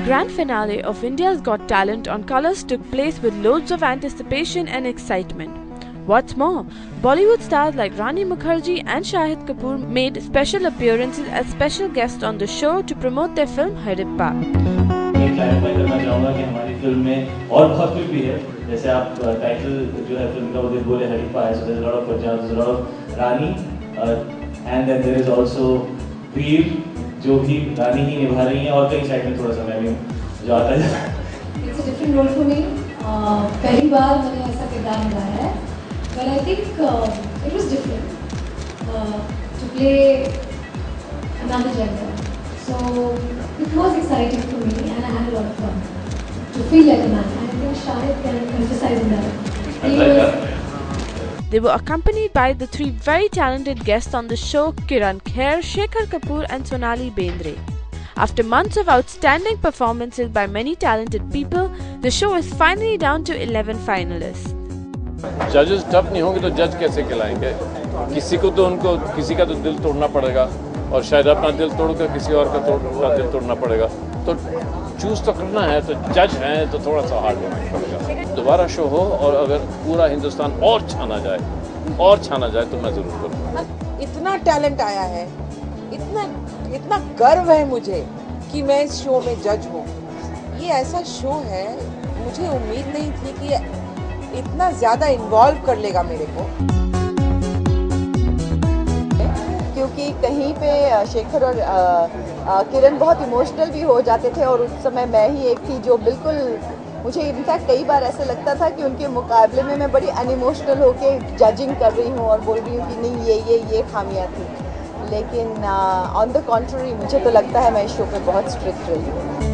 The grand finale of India's Got Talent on Colours took place with loads of anticipation and excitement. What's more, Bollywood stars like Rani Mukherjee and Shahid Kapoor made special appearances as special guests on the show to promote their film Haddipa. I clarify करना चाहूँगा कि हमारी film में और बहुत कुछ भी है, जैसे आप टाइटल जो है फिल्म का उधर बोले हरिप्पा है, so there's a lot of Punjab, there's a lot of Rani, and then there is also Veer, जो कि रानी ही निभा रही हैं और कई साइड में थोड़ा सा मैं भी जो आता है। It's a different role for me. पहली बार मैंने ऐसा किरदार निभाया है, but I think it was different to play another gender. So it was exciting for me, and I had a lot of fun to feel like a man. I think Shahid can emphasize on that. They were accompanied by the three very talented guests on the show, Kiran Kher, Shekhar Kapoor and Sonali Bendre. After months of outstanding performances by many talented people, the show is finally down to 11 finalists. Judges tough नहीं होंगे तो judge कैसे खिलाएंगे? किसी को तो उनको किसी का तो दिल तोड़ना पड़ेगा और शायद अपना दिल तोड़कर किसी और का दिल तोड़ना पड़ेगा। तो choose तो करना है तो judge हैं तो थोड़ा सा hard पड़ेगा। दोबारा शो हो और अगर पूरा हिंदुस्तान और छाना जाए तो मैं जरूर करूँगा। इतना टैलेंट आया है, इतना गर्व है मुझे कि मैं इस शो में जज हूँ। ये ऐसा शो है, मुझे उम्मीद नहीं थी कि ये इतना ज़्यादा इन्वॉल्व कर लेगा मेरे को, क्योंकि कहीं पे शेखर और किरण बहुत इमोशनल भी हो जाते थे और उस समय मैं ही एक थी जो बिल्कुल मुझे इनफैक्ट कई बार ऐसा लगता था कि उनके मुकाबले में मैं बड़ी अनइमोशनल होके जजिंग कर रही हूँ और बोल रही हूँ कि नहीं ये खामियाँ थी, लेकिन ऑन द कॉन्ट्ररी मुझे तो लगता है मैं इस शो पे बहुत स्ट्रिक्ट रही हूँ।